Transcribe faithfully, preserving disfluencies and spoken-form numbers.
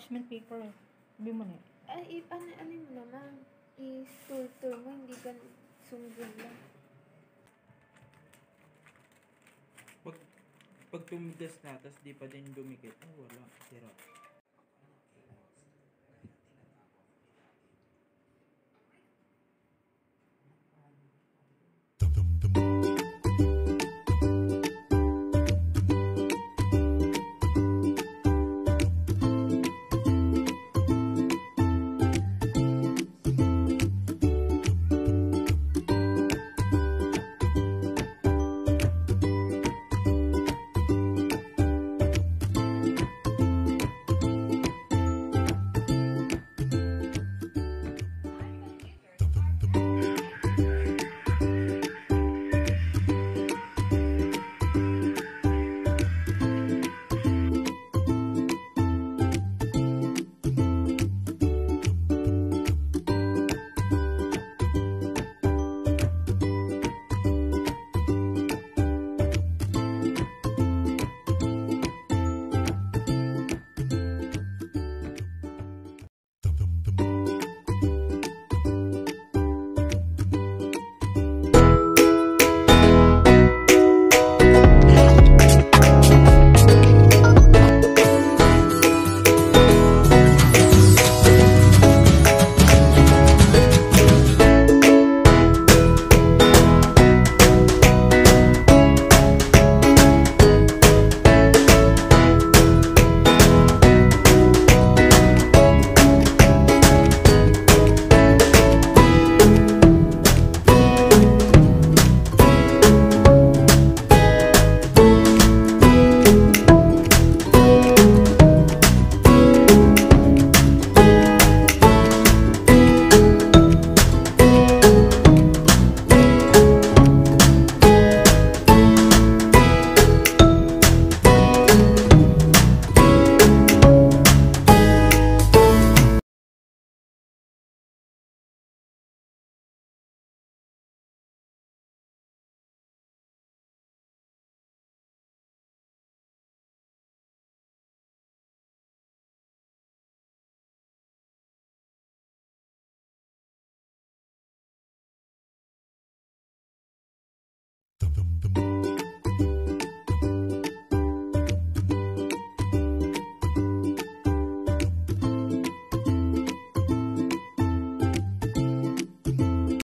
parchment paper. Sabi mo na yun. Ay, ano, ano mo naman, i-sulter mo, hindi ka sunggol lang. Pag, pag tumigas na, tas di pa din dumikit, oh, wala, sira.